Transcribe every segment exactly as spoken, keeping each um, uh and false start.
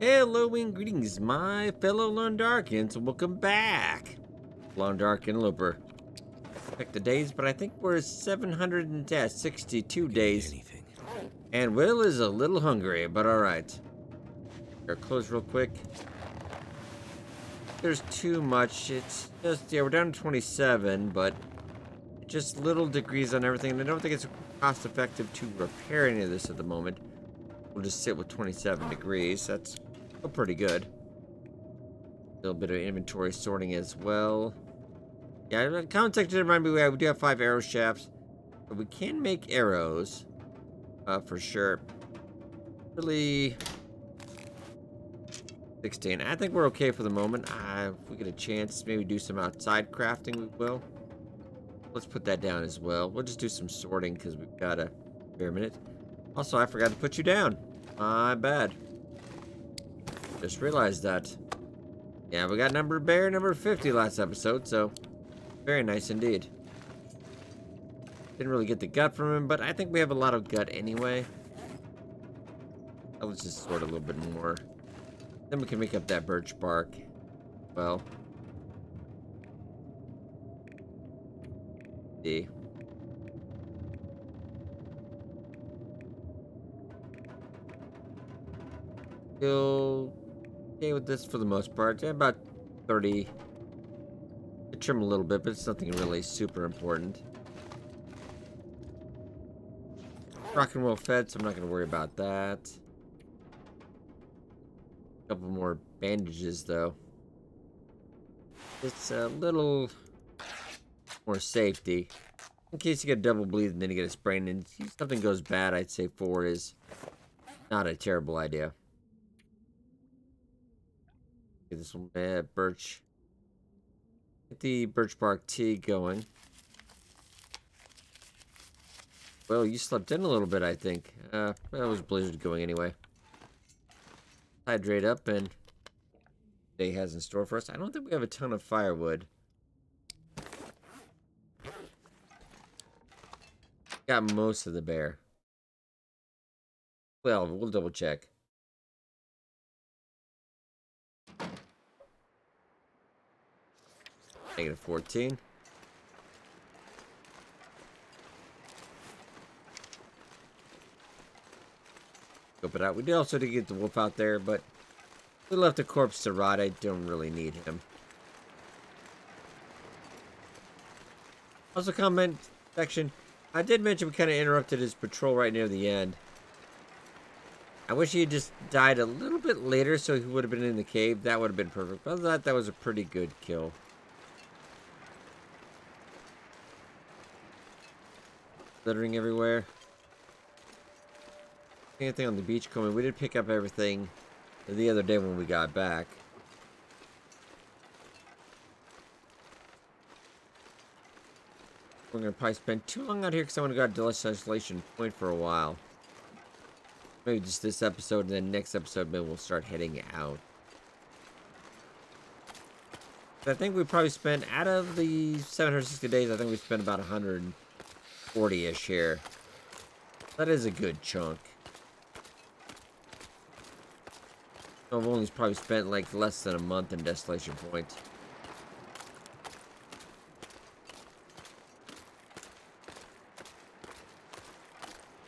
Hello and greetings, my fellow Londarkins. Welcome back, Londarkin Looper. Check the days, but I think we're seven hundred sixty-two days. Anything. And Will is a little hungry, but all right. Here, close real quick. There's too much. It's just, yeah, we're down to twenty-seven, but just little degrees on everything. And I don't think it's cost effective to repair any of this at the moment. We'll just sit with twenty-seven degrees. That's still pretty good. A little bit of inventory sorting as well. Yeah, comment section did remind me we do have five arrow shafts. But we can make arrows, uh, for sure. Really, sixteen. I think we're okay for the moment. Uh, if we get a chance, maybe do some outside crafting, we will. Let's put that down as well. We'll just do some sorting because we've got a bare minute. Also, I forgot to put you down. My bad. Just realized that. Yeah, we got number bear number fifty last episode, so very nice indeed. Didn't really get the gut from him, but I think we have a lot of gut anyway. Let's just sort a little bit more. Then we can make up that birch bark. Well. See. Still okay with this for the most part. Yeah, about thirty. I trim a little bit, but it's nothing really super important. Rock and roll fed, so I'm not going to worry about that. A couple more bandages, though. It's a little more safety. In case you get a double bleed and then you get a sprain and something goes bad, I'd say four is not a terrible idea. Get this one, eh, birch. Get the birch bark tea going. Well, you slept in a little bit, I think. Uh, that was blizzard going anyway. Hydrate up and day has in store for us. I don't think we have a ton of firewood. Got most of the bear. Well, we'll double check. Negative fourteen. Scope it out. We did also did get the wolf out there, but we left the corpse to rot. I don't really need him. Also, comment section. I did mention we kind of interrupted his patrol right near the end. I wish he had just died a little bit later so he would have been in the cave. That would have been perfect. But other than that, that was a pretty good kill. Littering everywhere. Anything on the beach coming. We did pick up everything the other day when we got back. We're gonna probably spend too long out here because I want to go to Delicious Isolation Point for a while. Maybe just this episode, and then next episode maybe we'll start heading out. So I think we probably spent, out of the seven hundred sixty days, I think we spent about one hundred forty-ish here. That is a good chunk. I've only probably spent like less than a month in Desolation Point.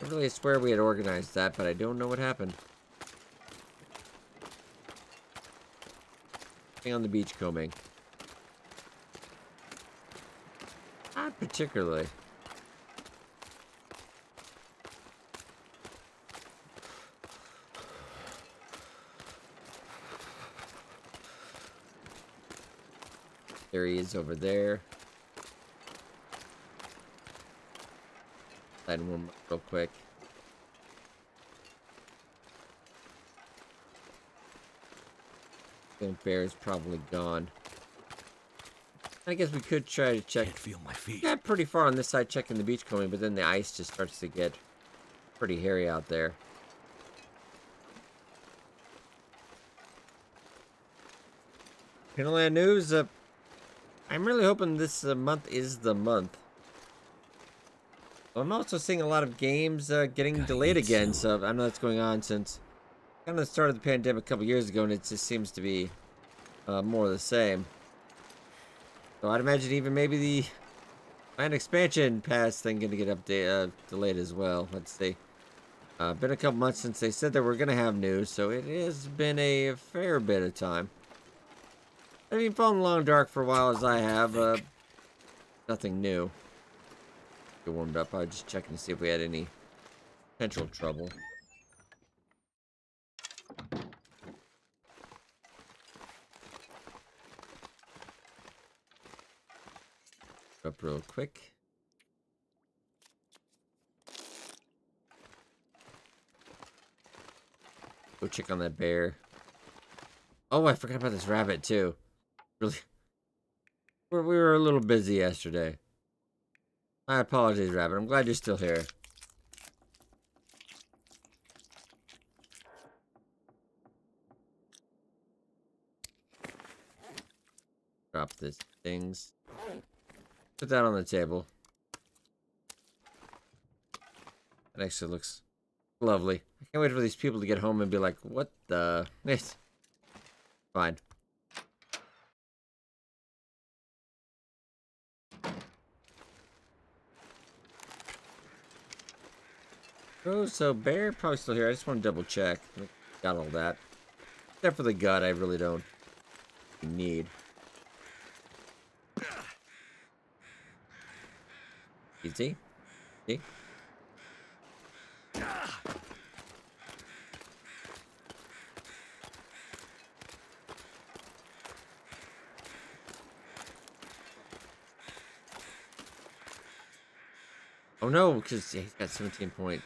I really swear we had organized that, but I don't know what happened. Thing on the beach combing. Not particularly. There he is over there. Slide one real quick. The bear is probably gone. I guess we could try to check. Can't feel my feet. Got pretty far on this side checking the beach combing, but then the ice just starts to get pretty hairy out there. Pinland News. Uh, I'm really hoping this uh, month is the month. Well, I'm also seeing a lot of games uh, getting God, delayed again, so I know that's going on since kind of the start of the pandemic a couple years ago, and it just seems to be uh, more of the same. So I'd imagine even maybe the land expansion pass thing going to get update, uh, delayed as well. Let's see. Uh, been a couple months since they said that we're going to have news, so it has been a fair bit of time. I've been following The Long Dark for a while as I have. Uh, nothing new. Get warmed up. I was just checking to see if we had any potential trouble. Up real quick. Go check on that bear. Oh, I forgot about this rabbit too. Really, we were a little busy yesterday. My apologies, rabbit. I'm glad you're still here. Drop these things. Put that on the table. That actually looks lovely. I can't wait for these people to get home and be like, what the? It's fine. Oh, so bear probably still here. I just want to double check. Got all that. Except for the gut, I really don't need. Easy. See? Oh no, because yeah, he's got seventeen point.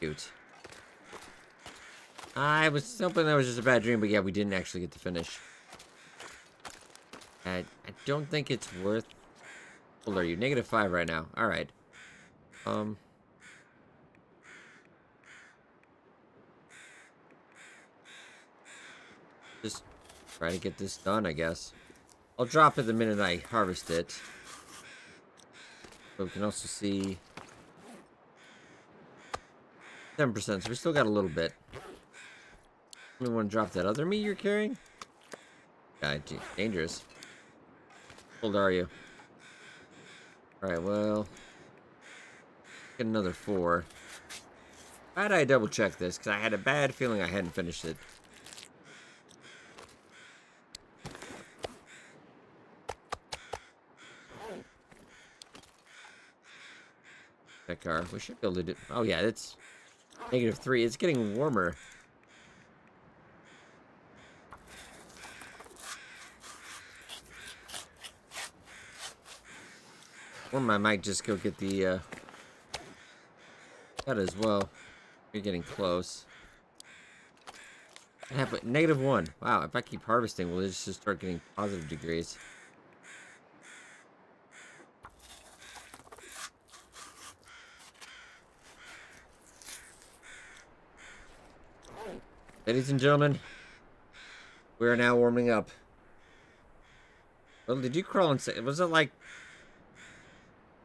Cute. I was hoping that was just a bad dream, but yeah, we didn't actually get to finish. I, I don't think it's worth. Are you negative five right now? All right. Um. Just try to get this done, I guess. I'll drop it the minute I harvest it. But we can also see ten percent. So we still got a little bit. We want to drop that other meat you're carrying. God, dangerous. How old are you? Alright, well, get another four. Glad I double checked this, because I had a bad feeling I hadn't finished it. That car, we should be able to do. Oh yeah, it's negative three. It's getting warmer. Or I might just go get the, uh, that as well. You're getting close. I have a negative one. Wow, if I keep harvesting, we'll just start getting positive degrees. Ladies and gentlemen, we are now warming up. Well, did you crawl inside? Was it like...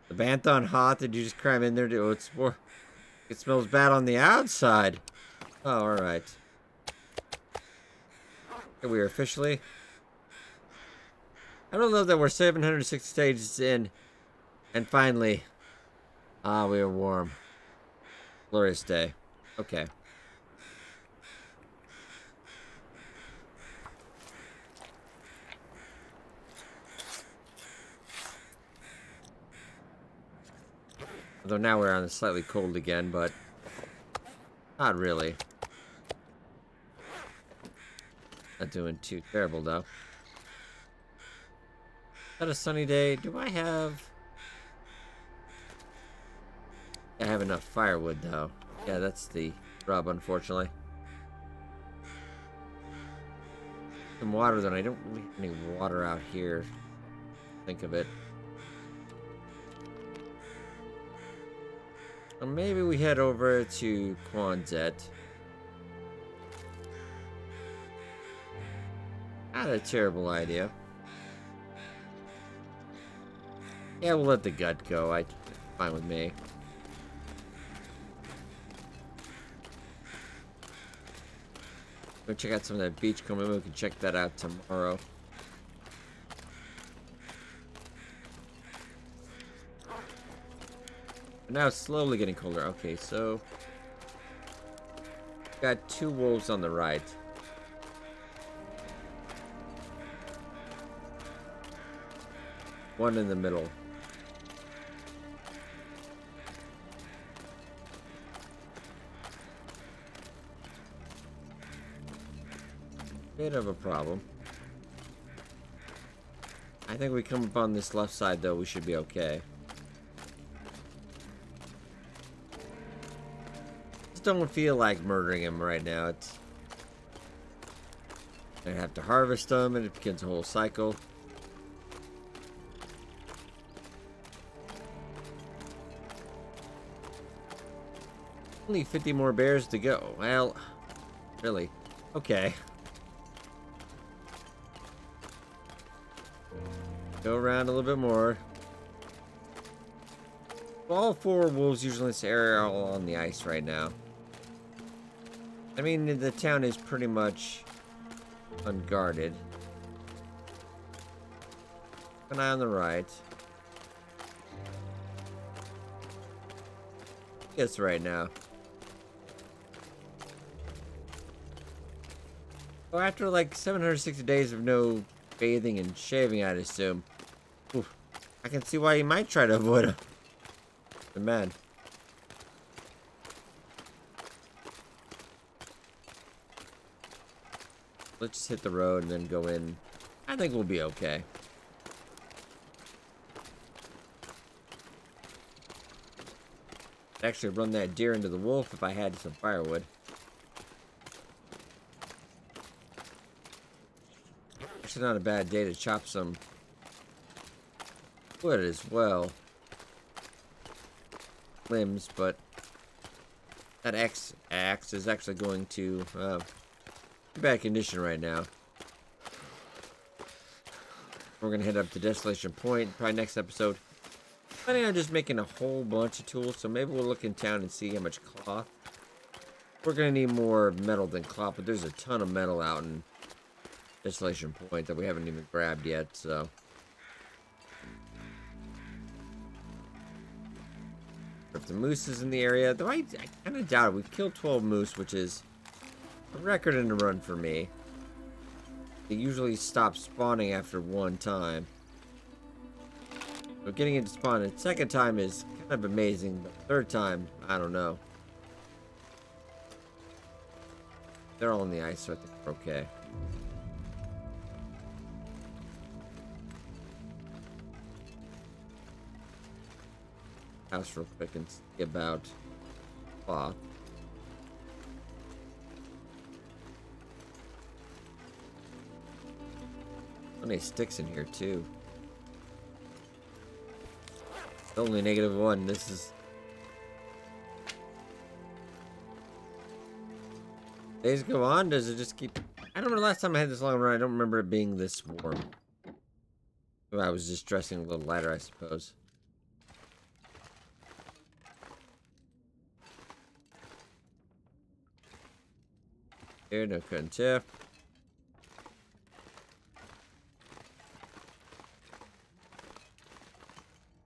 the Banthon hot? Did you just cram in there? To, oh, it's more. It smells bad on the outside. Oh, all right. Here we are officially. I don't love that we're seven hundred sixty stages in, and finally, ah, we are warm. Glorious day. Okay. Although now we're on the slightly cold again, but not really. Not doing too terrible though. Is that a sunny day? Do I have? I have enough firewood though. Yeah, that's the rub, unfortunately. Some water though. I don't really have any water out here. Think of it. Or maybe we head over to Quonset. Not a terrible idea. Yeah, we'll let the gut go. I, fine with me. Go check out some of that beachcomber. We can check that out tomorrow. Now it's slowly getting colder. Okay, so got two wolves on the right. One in the middle. Bit of a problem. I think we come up on this left side though, we should be okay. Don't feel like murdering him right now. It's gonna have to harvest them and it begins a whole cycle. Only fifty more bears to go. Well, really? Okay. Go around a little bit more. All four wolves usually in this area are all on the ice right now. I mean, the town is pretty much unguarded. Keep an eye on the right. Yes, right now. So after like seven hundred sixty days of no bathing and shaving, I'd assume. Oof, I can see why you might try to avoid them. They're mad. Let's just hit the road and then go in. I think we'll be okay. I'd actually run that deer into the wolf if I had some firewood. Actually not a bad day to chop some wood as well. Limbs, but that axe axe is actually going to uh, be bad condition right now. We're gonna head up to Desolation Point probably next episode. I think I'm just making a whole bunch of tools, so maybe we'll look in town and see how much cloth. We're gonna need more metal than cloth, but there's a ton of metal out in Desolation Point that we haven't even grabbed yet, so. If the moose is in the area, though I, I kind of doubt it. We've killed twelve moose, which is a record in a run for me. They usually stop spawning after one time. But getting it to spawn a second time is kind of amazing. But the third time, I don't know. They're all in the ice, so I think we're okay. House real quick and see about cloth. So many sticks in here too. It's only negative one. This is days go on. Does it just keep? I don't remember last time I had this long run. I don't remember it being this warm. I was just dressing a little lighter, I suppose. Here, no cut and chaff.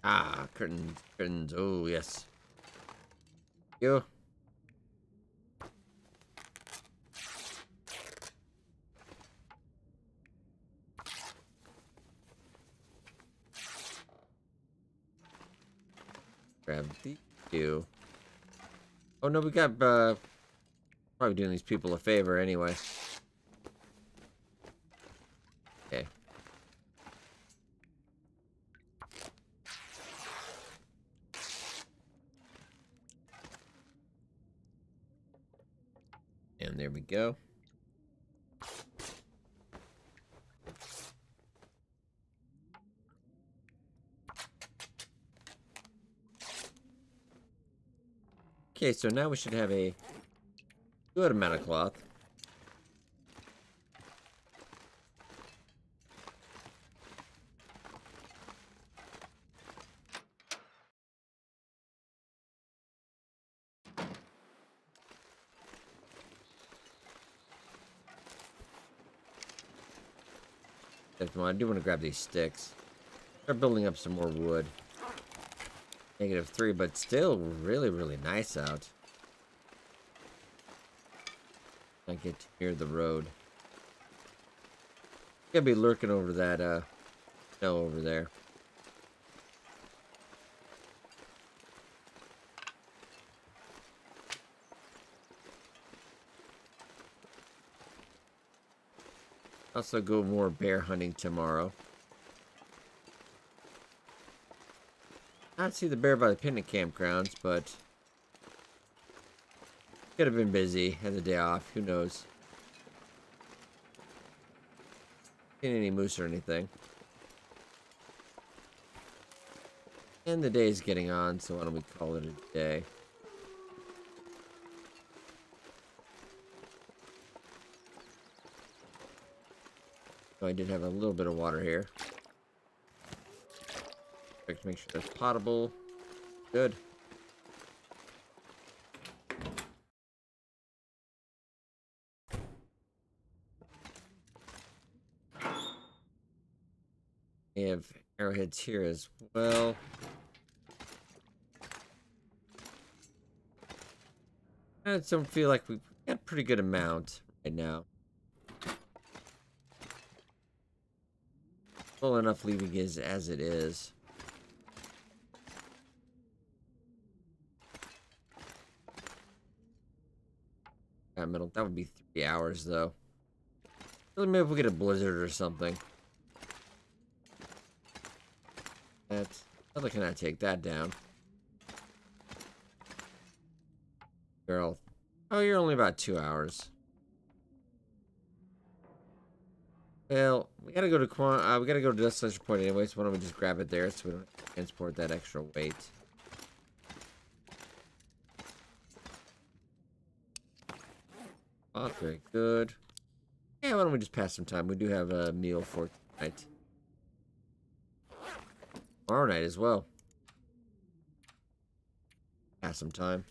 Ah, curtains, curtains. Oh, yes. You. Grab the two. Oh no, we got uh. Probably doing these people a favor anyway. Okay. And there we go. Okay, so now we should have a good amount of cloth. I do want to grab these sticks. Start building up some more wood. Negative three, but still really, really nice out. I get to near the road. Gotta be lurking over that uh snow over there. Also go more bear hunting tomorrow. I see the bear by the picnic campgrounds, but could have been busy, had the day off, who knows. Seen any moose or anything. And the day's getting on, so why don't we call it a day. So I did have a little bit of water here. Check to make sure that's potable. Good. We have arrowheads here as well. I don't feel like we've got a pretty good amount right now. Well enough leaving is as it is. That middle, that would be three hours though. Maybe if we get a blizzard or something. That, how can I take that down? Girl. Oh, you're only about two hours. Well, we gotta go to Quan, uh, we gotta go to Desolation Point anyway, so why don't we just grab it there so we don't transport that extra weight. Oh, very good. Yeah, why don't we just pass some time? We do have a meal for tonight. Tomorrow night as well. Pass some time.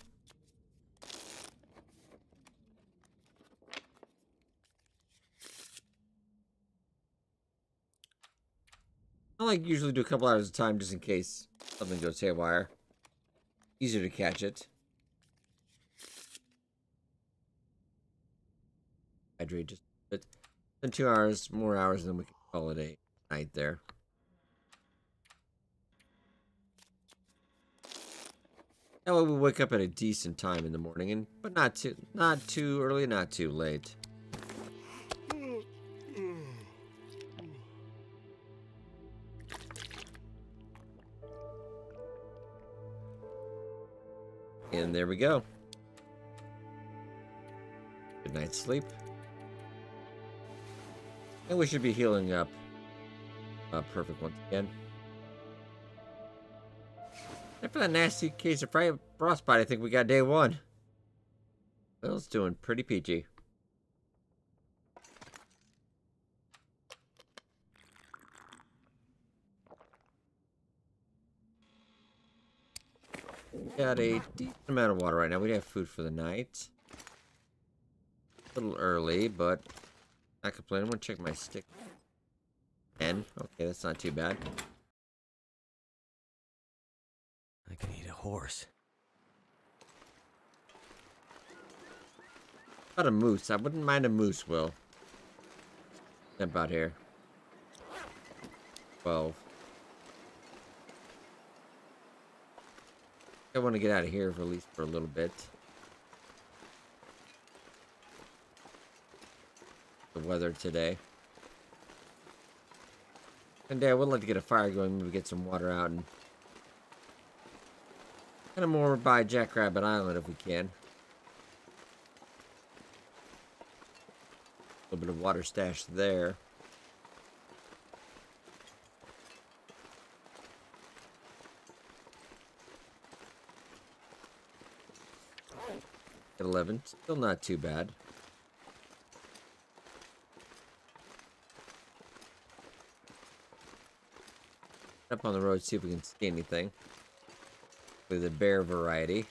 I like usually do a couple hours of time just in case something goes haywire. Easier to catch it. Hydrate just a bit. Then two hours, more hours, than we can call it a night there. That way we wake up at a decent time in the morning, and but not too not too early, not too late. And there we go. Good night's sleep. And we should be healing up. Uh, perfect once again. After that nasty case of frostbite, I think we got day one. Bill's doing pretty peachy. We got a decent amount of water right now. We have food for the night. A little early, but not complaining. I'm gonna check my stick. ten. Okay, that's not too bad. I can eat a horse. About a moose. I wouldn't mind a moose, Will. Jump out here. twelve. I want to get out of here for at least for a little bit. The weather today. And I would like to get a fire going. Maybe get some water out and kind of more by Jackrabbit Island if we can. A little bit of water stash there. At eleven, still not too bad. Up on the road, see if we can see anything. The bear variety.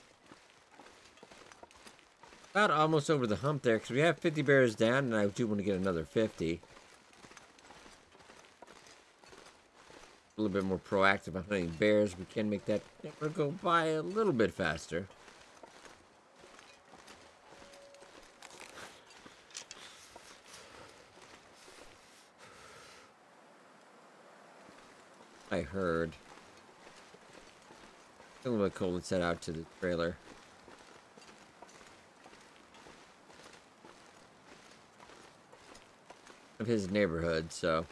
About almost over the hump there because we have fifty bears down and I do want to get another fifty. a little bit more proactive on hunting bears, we can make that number go by a little bit faster. I heard a little bit cold and set out to the trailer. Of his neighborhood, so.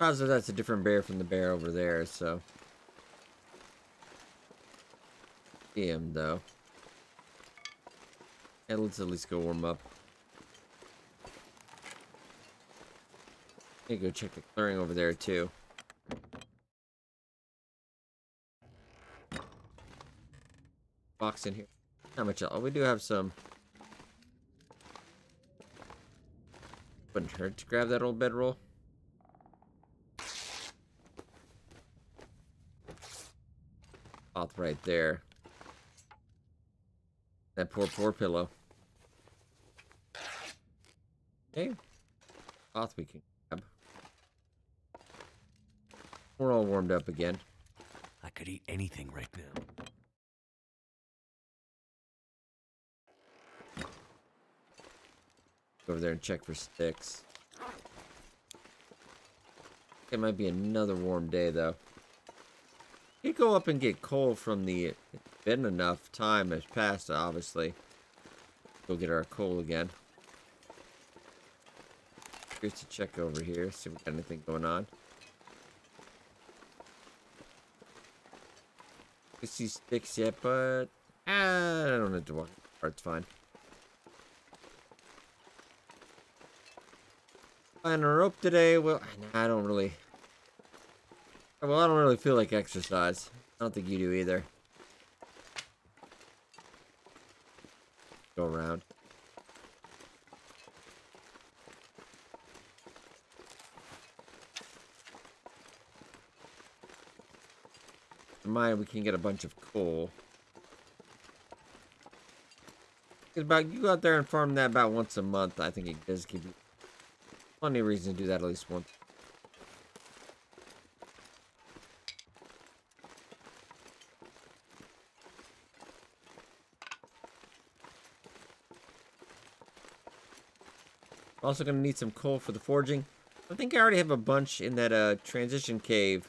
Also, that's a different bear from the bear over there, so. See him, though. And let's at least go warm up. Let me go check the clearing over there, too. Box in here. Not much else. We do have some. Wouldn't hurt to grab that old bedroll. Off right there. That poor, poor pillow. Okay. Off we can grab. We're all warmed up again. I could eat anything right now. Go over there and check for sticks. It might be another warm day, though. You go up and get coal from the... It's been enough time has passed, obviously. Go get our coal again. Here's to check over here, see if we got anything going on. I see sticks yet, but... Ah, I don't have to walk. It's fine. Find a rope today. Well, nah, I don't really. Well, I don't really feel like exercise. I don't think you do either. Go around. In mine, we can get a bunch of coal. It's about you go out there and farm that about once a month. I think it does give you. Plenty of reason to do that at least once. Also gonna need some coal for the forging. I think I already have a bunch in that uh, transition cave.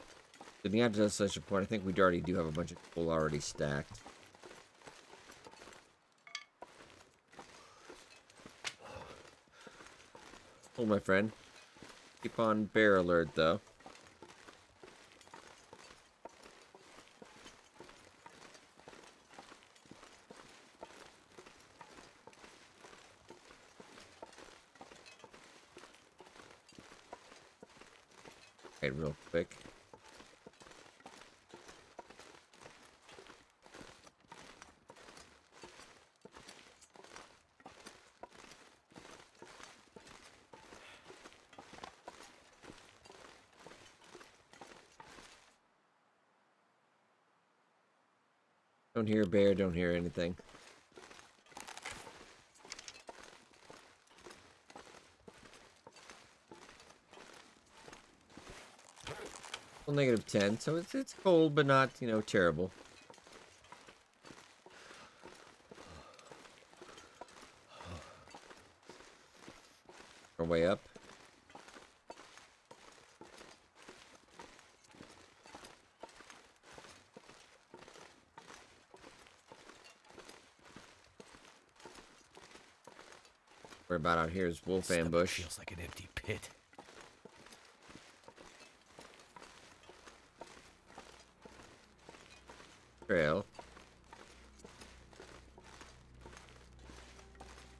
To the Isolation Point, I think we already do have a bunch of coal already stacked. Hold my friend. Keep on bear alert, though. Okay, real quick. Don't hear a bear, don't hear anything. Well, negative ten, so it's it's cold, but not, you know, terrible. Our way up. About out here is wolf ambush. Feels like an empty pit. Trail.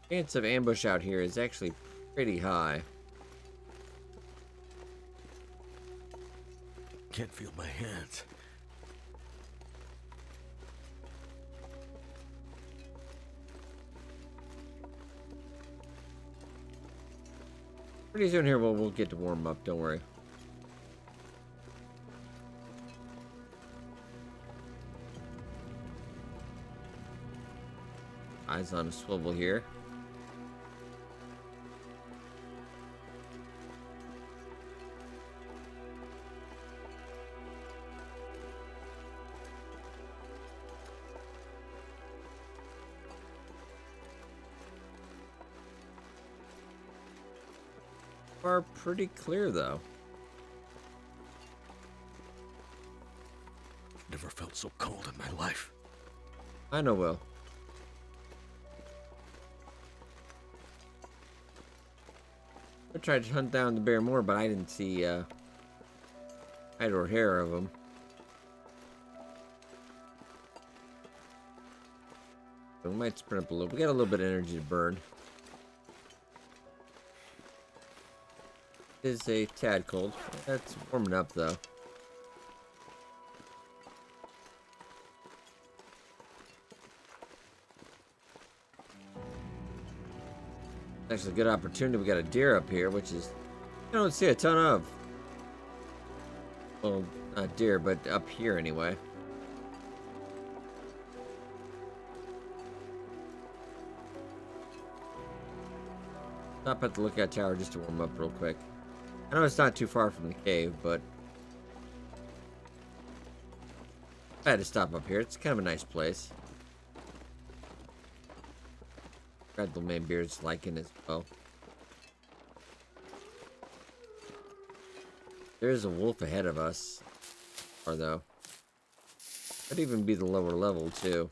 Chance of ambush out here is actually pretty high. Can't feel my hands. Pretty soon here, well, we'll get to warm up, don't worry. Eyes on a swivel here. far pretty clear, though. Never felt so cold in my life. I know, Will. I tried to hunt down the bear more, but I didn't see uh, hide or hair of him. So we might sprint up a little. We got a little bit of energy to burn. It is a tad cold. That's warming up, though. Actually, a good opportunity. We got a deer up here, which is I don't see a ton of. Well, not deer, but up here anyway. Stop at the lookout tower just to warm up real quick. I know it's not too far from the cave, but I had to stop up here. It's kind of a nice place. Red Lemonbeard's liking as well. There's a wolf ahead of us. Or though. Could even be the lower level too.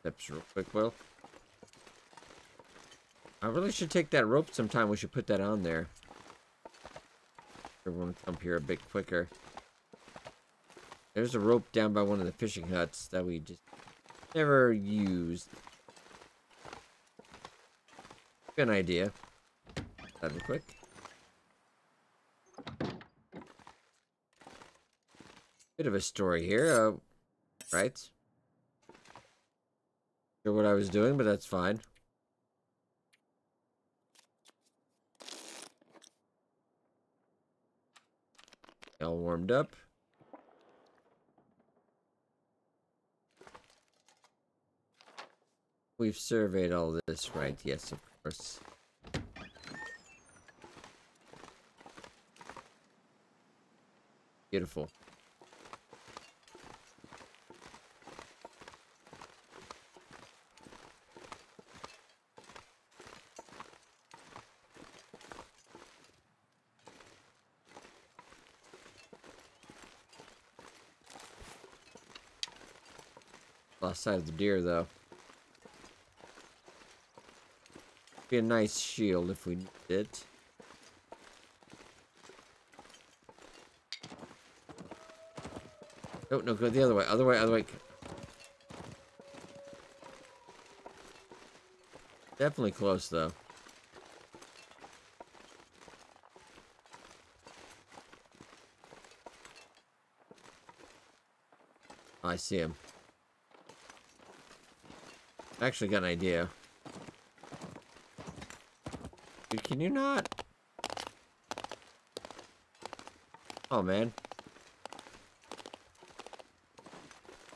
Steps real quick, Will. I really should take that rope sometime. We should put that on there. Everyone come here a bit quicker. There's a rope down by one of the fishing huts that we just never used. Good idea. That'd be quick. Bit of a story here, uh, right? Not sure what I was doing, but that's fine. All warmed up. We've surveyed all this, right? Yes, of course. Beautiful. Lost sight of the deer, though. Be a nice shield if we need it. Oh, no, go the other way. Other way, other way. Definitely close, though. Oh, I see him. Actually got an idea. Dude, can you not? Oh, man.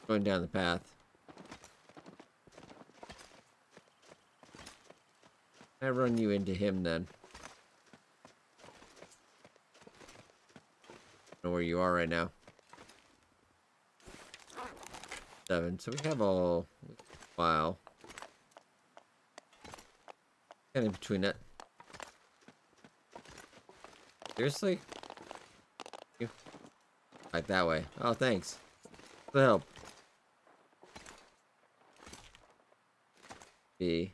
Going down the path. I run you into him then. Know where you are right now. Seven. So we have all. Wow. In between that. Seriously? You? Like that way. Oh, thanks. For the help. B.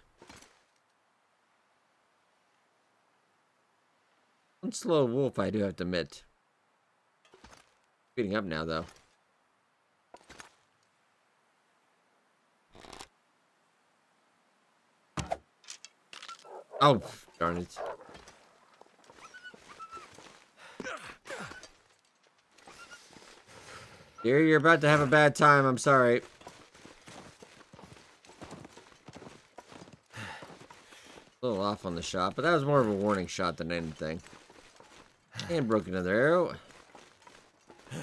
One slow wolf, I do have to admit. Speeding up now, though. Oh, darn it. Dear, you're about to have a bad time. I'm sorry. A little off on the shot, but that was more of a warning shot than anything. And broke another arrow. At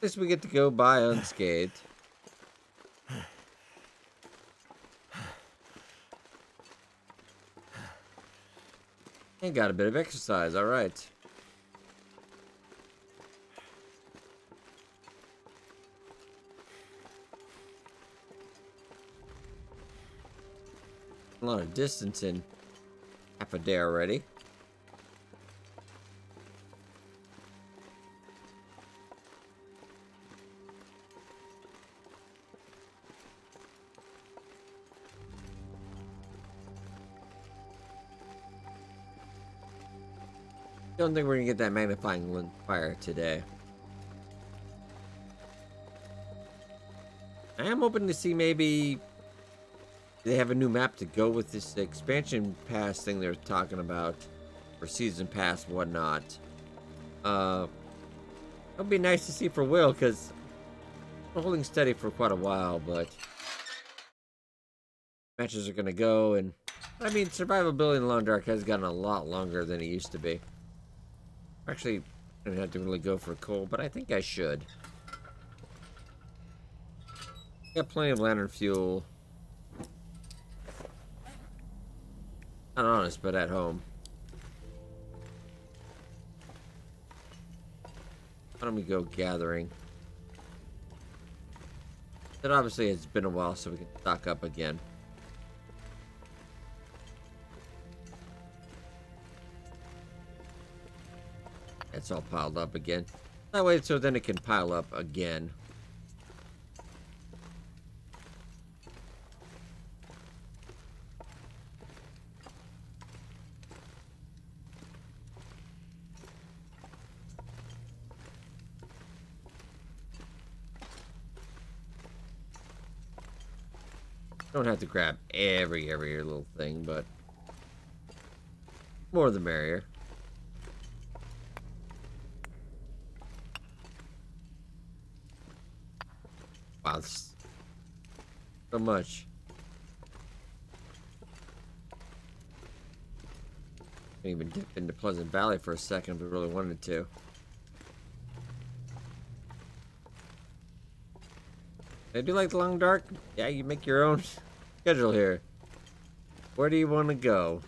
least we get to go by unscathed. And got a bit of exercise, all right. a lot of distance in half a day already. Don't think we're gonna get that magnifying fire today. I am hoping to see maybe they have a new map to go with this expansion pass thing they're talking about, or season pass, whatnot. Uh, it'll be nice to see for Will, because I'm holding steady for quite a while, but matches are gonna go, and I mean, survivability in Long Dark has gotten a lot longer than it used to be. Actually, I don't have to really go for coal, but I think I should. Got plenty of lantern fuel. Not honest, but at home. Why don't we go gathering? That obviously it's been a while, so we can stock up again. It's all piled up again. That way, so then it can pile up again. Don't have to grab every every little thing, but more the merrier. Wow, so much. I even dipped into Pleasant Valley for a second if we really wanted to. I do like the Long Dark. Yeah, you make your own schedule here. Where do you want to go?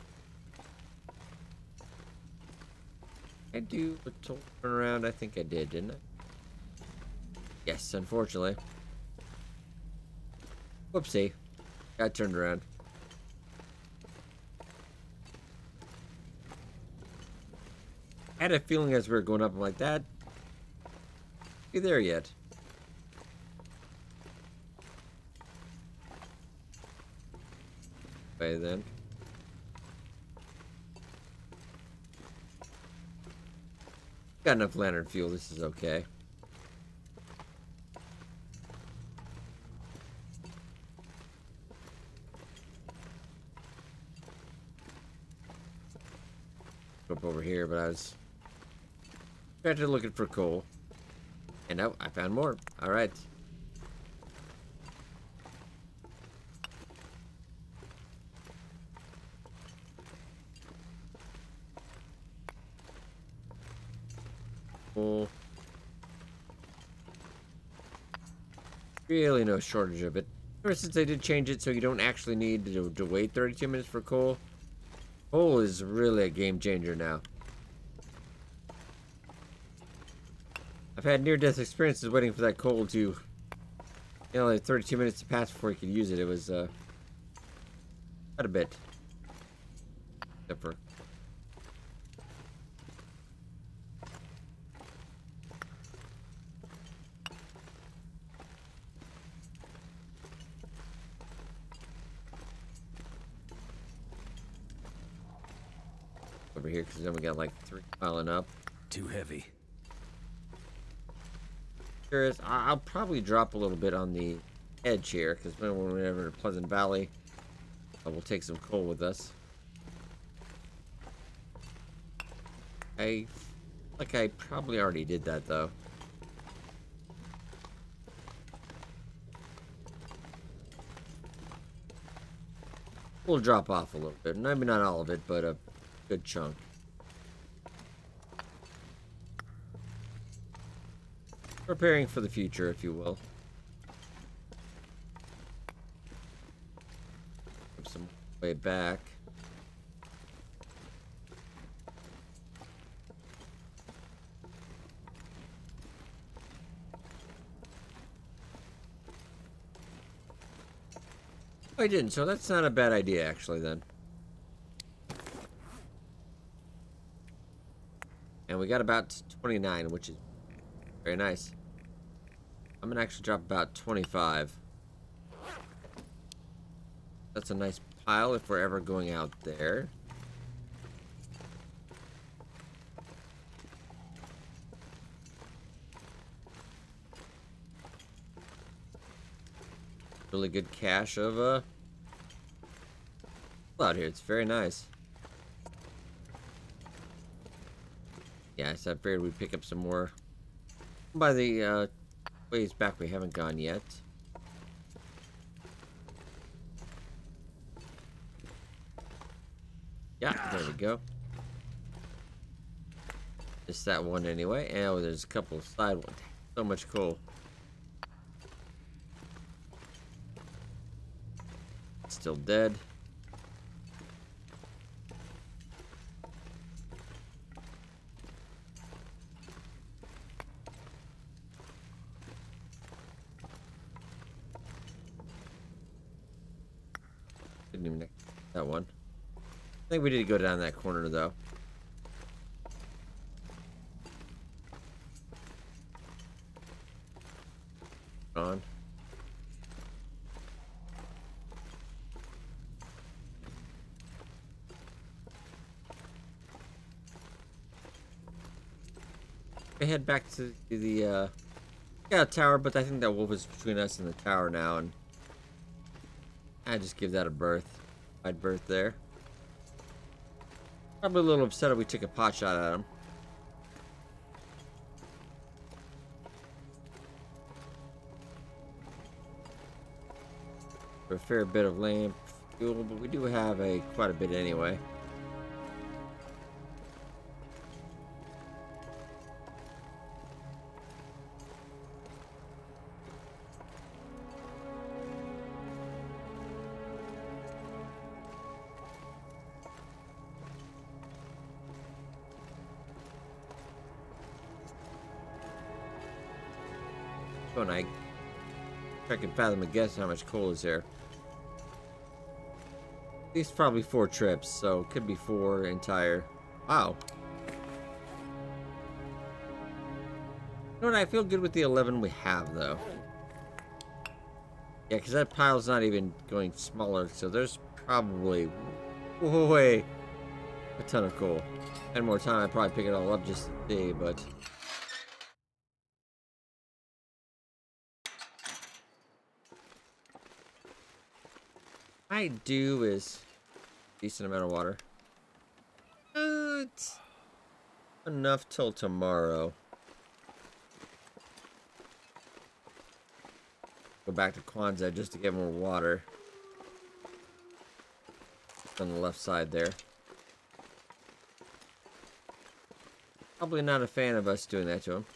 I do a turn around. I think I did, didn't I? Yes, unfortunately. Whoopsie. Got turned around. I had a feeling as we were going up, I'm like, that be there yet. Okay, then. Got enough lantern fuel, this is okay. Up over here, but I was actually looking for coal, and oh, I found more. All right, cool. Really, no shortage of it. Ever since they did change it, so you don't actually need to, to wait thirty-two minutes for coal. Coal is really a game changer now. I've had near-death experiences waiting for that coal to, you know, like thirty-two minutes to pass before you could use it. It was, uh, quite a bit. Except for... over here, because then we got like three piling up. Too heavy. Curious, I'll probably drop a little bit on the edge here, because when we're over in Pleasant Valley, uh, we'll take some coal with us. I, like I probably already did that though. We'll drop off a little bit, maybe not all of it, but a good chunk. Preparing for the future, if you will. Some way back. I didn't, so that's not a bad idea, actually, then. And we got about twenty-nine, which is very nice. I'm going to actually drop about twenty-five. That's a nice pile if we're ever going out there. Really good cache of uh out here. It's very nice. Yeah, so I figured we'd pick up some more by the uh ways back we haven't gone yet. Yeah, there we go. Just that one anyway. And oh, there's a couple of side ones. So much coal. Still dead. Didn't even get that one. I think we did go down that corner though. On. I head back to the uh, yeah, tower, but I think that wolf is between us and the tower now, and I just give that a berth. I'd berth there. Probably a little upset if we took a pot shot at him. For a fair bit of lamp fuel, but we do have a quite a bit anyway. And I, I can fathom a guess how much coal is there. At least probably four trips, so it could be four entire. Wow. You know what? I feel good with the eleven we have, though. Yeah, because that pile's not even going smaller, so there's probably way a ton of coal. And more time, I'd probably pick it all up just today, but. I do is a decent amount of water. Uh, it's enough till tomorrow. Go back to Quonset just to get more water. On the left side there. Probably not a fan of us doing that to him.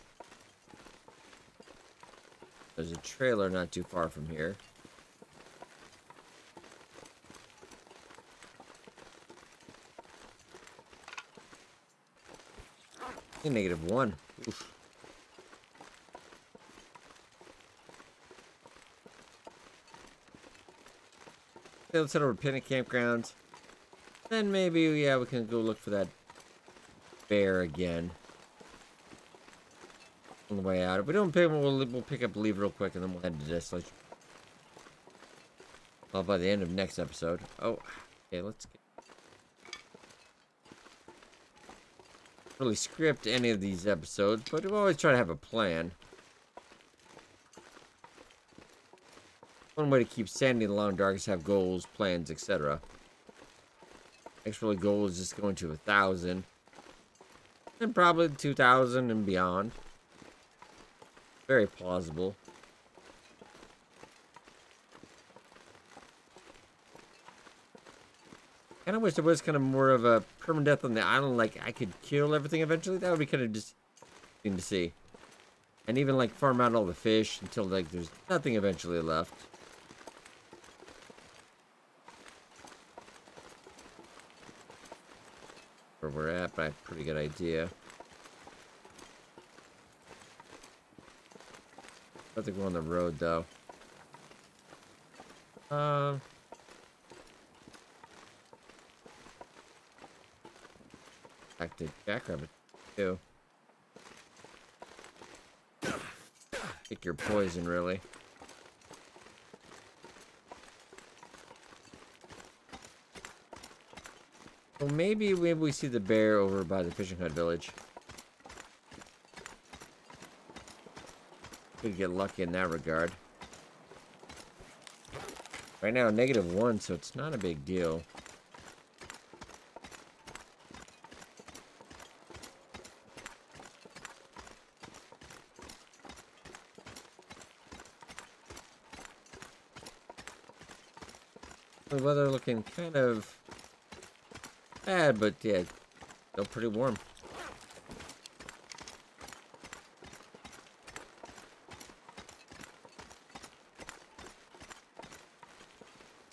There's a trailer not too far from here. Negative one. Oof. Okay, let's head over to Picnic Campgrounds. Then maybe, yeah, we can go look for that bear again. On the way out. If we don't pick him, we'll, we'll pick up leave real quick, and then we'll head to Desolation. Well, by the end of next episode. Oh, okay, let's get. Really script any of these episodes, but we always try to have a plan. One way to keep sanity in the Long Dark is have goals, plans, et cetera. Next really goal is just going to a thousand, and probably two thousand and beyond. Very plausible. And I wish there was kind of more of a permadeath on the island, like I could kill everything eventually. That would be kind of just interesting to see. And even like farm out all the fish until like there's nothing eventually left. Where we're at, but I have a pretty good idea. I think we're on the road though. Um... Uh, infected jackrabbit too. Pick your poison, really. Well, maybe maybe we see the bear over by the fishing hut village. Could get lucky in that regard. Right now, negative one, so it's not a big deal. The weather looking kind of bad, but yeah, still pretty warm.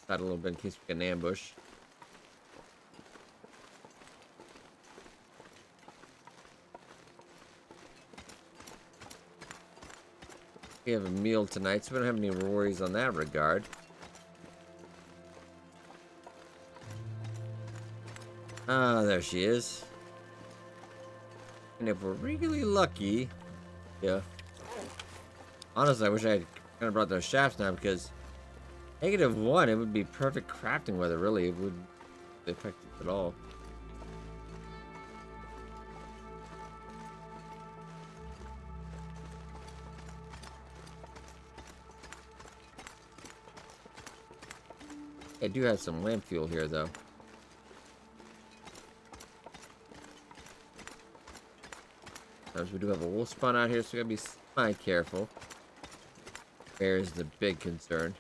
A little bit in case we get an ambush. We have a meal tonight, so we don't have any worries on that regard. Ah, there she is. And if we're really lucky, yeah. Honestly, I wish I had kind of brought those shafts now, because negative one, it would be perfect crafting weather, really. It wouldn't affect it at all. I do have some lamp fuel here, though. Sometimes we do have a wolf spawn out here, so we gotta be semi-careful. Bear is the big concern.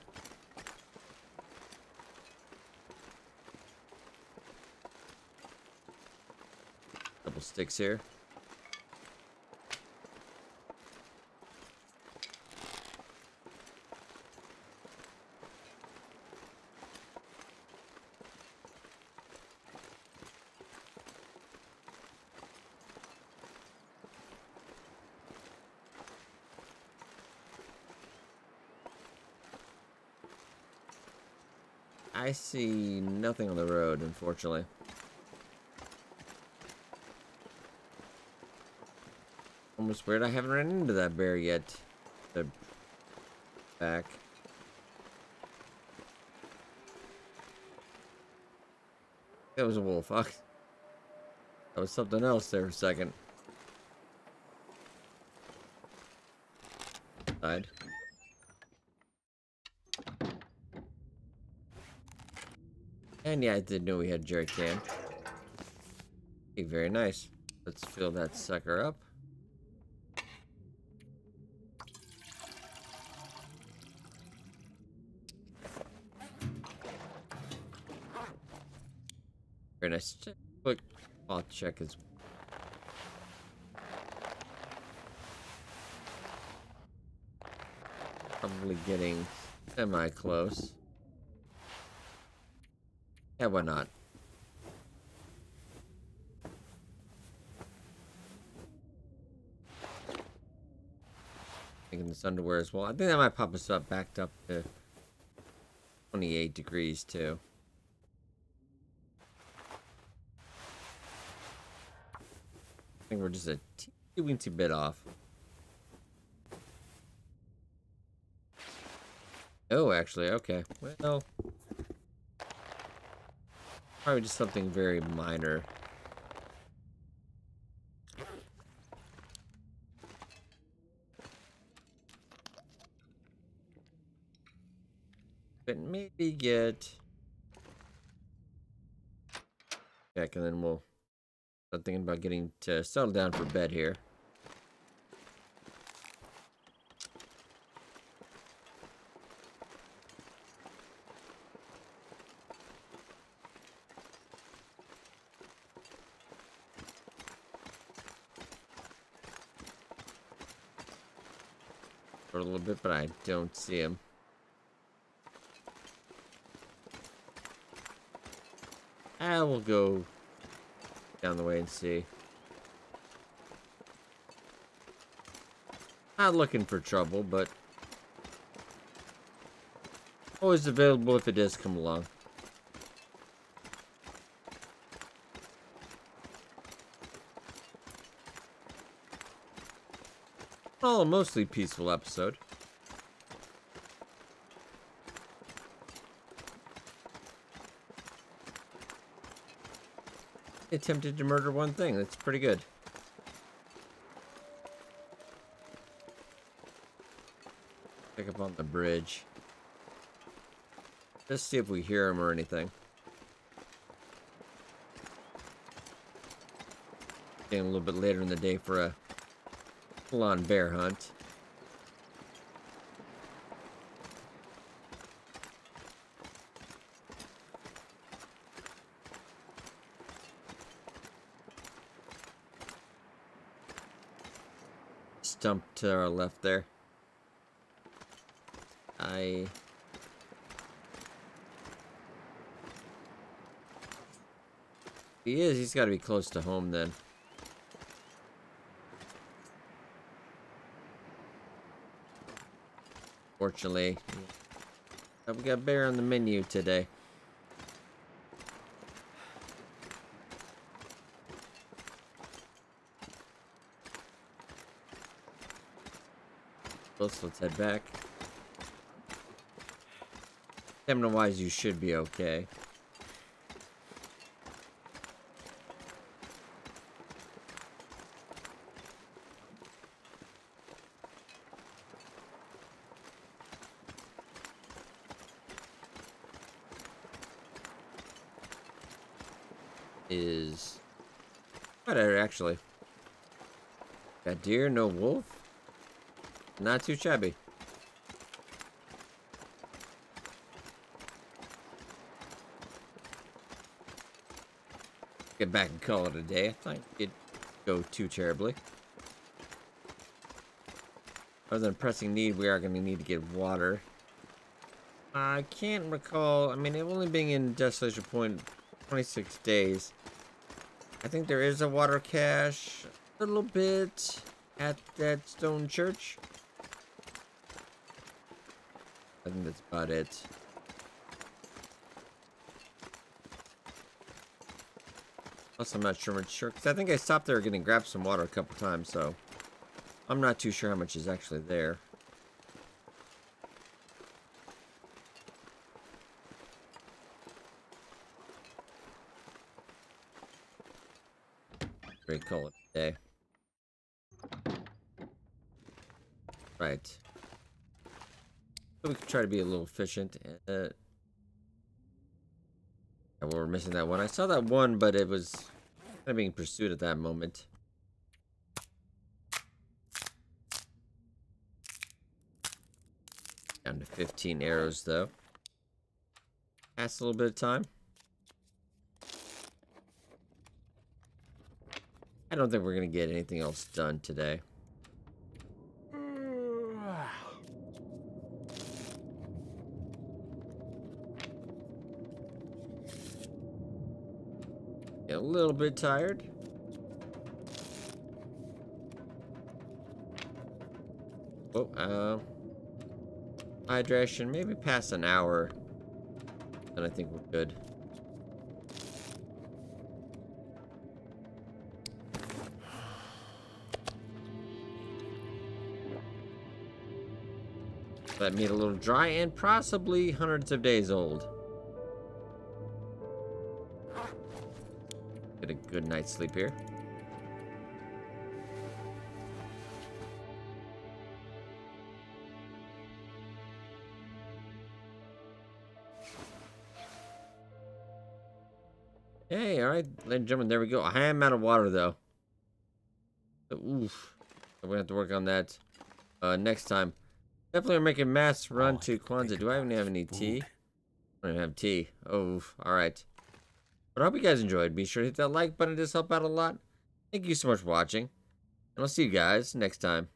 Sticks here. I see nothing on the road, unfortunately. Almost weird I haven't run into that bear yet. The back. That was a wolf. That was something else there for a second. Died. And yeah, I did know we had jerry can. Hey, very nice. Let's fill that sucker up. Very nice. Quick cloth check as well. Probably getting semi close. Yeah, why not? Taking this underwear as well. I think that might pop us up backed up to twenty-eight degrees too. I think we're just a teeny weeny bit off. Oh, actually, okay. Well, probably just something very minor. But maybe get back, and then we'll. I'm thinking about getting to settle down for bed here. For a little bit, but I don't see him. I will go down the way and see. Not looking for trouble, but always available if it does come along. all a mostly peaceful episode. Attempted to murder one thing. That's pretty good. Check up on the bridge. Let's see if we hear him or anything. Getting a little bit later in the day for a full-on bear hunt. Stump to our left there. I... If he is, he's got to be close to home then. Fortunately, we got bear on the menu today. Let's let's head back. Stamina wise, you should be okay. Is better actually. Got deer, no wolf. Not too shabby. Get back and call it a day. I thought it'd go too terribly. Other than pressing need, we are going to need to get water. I can't recall. I mean, it only being in Desolation Point twenty-six days. I think there is a water cache a little bit at that stone church. I think that's about it. Plus, I'm not sure much sure, because I think I stopped there getting grabbed some water a couple times, so I'm not too sure how much is actually there. Great call it today. Right. So we can try to be a little efficient. Uh, and we're missing that one. I saw that one, but it was kind of being pursued at that moment. Down to fifteen arrows, though. Pass a little bit of time. I don't think we're going to get anything else done today. A little bit tired. Oh, uh, hydration, maybe past an hour, and I think we're good. That meat a little dry and possibly hundreds of days old. Get a good night's sleep here. Hey, all right, ladies and gentlemen, there we go. I am out of water though. Oof, so we have to work on that uh, next time. Definitely make a mass run oh, to Quonset. Do I even have any tea? I don't even have tea. Oh, all right. But I hope you guys enjoyed. Be sure to hit that like button. It does help out a lot. Thank you so much for watching. And I'll see you guys next time.